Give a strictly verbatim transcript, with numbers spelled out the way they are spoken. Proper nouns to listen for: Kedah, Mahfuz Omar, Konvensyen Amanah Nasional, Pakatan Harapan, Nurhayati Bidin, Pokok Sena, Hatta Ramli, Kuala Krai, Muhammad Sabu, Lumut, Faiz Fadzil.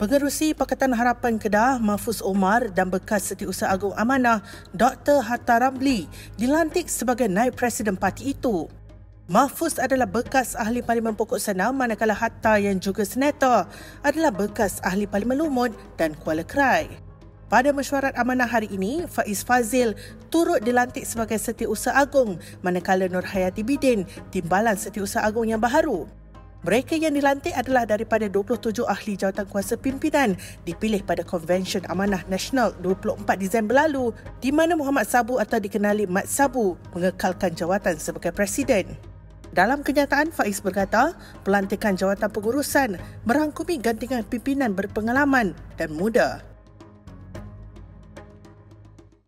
Pengerusi Pakatan Harapan Kedah, Mahfuz Omar dan bekas Setiausaha Agong Amanah, Doktor Hatta Ramli dilantik sebagai naib presiden parti itu. Mahfuz adalah bekas ahli parlimen Pokok Sena, manakala Hatta yang juga senator adalah bekas ahli parlimen Lumut dan Kuala Krai. Pada mesyuarat amanah hari ini, Faiz Fadzil turut dilantik sebagai Setiausaha Agong, manakala Nurhayati Bidin timbalan Setiausaha Agong yang baru. Mereka yang dilantik adalah daripada dua puluh tujuh ahli jawatankuasa pimpinan dipilih pada Konvensyen Amanah Nasional dua puluh empat Disember lalu, di mana Muhammad Sabu atau dikenali Mat Sabu mengekalkan jawatan sebagai presiden. Dalam kenyataan, Faiz berkata, pelantikan jawatan pengurusan merangkumi gantingan pimpinan berpengalaman dan muda.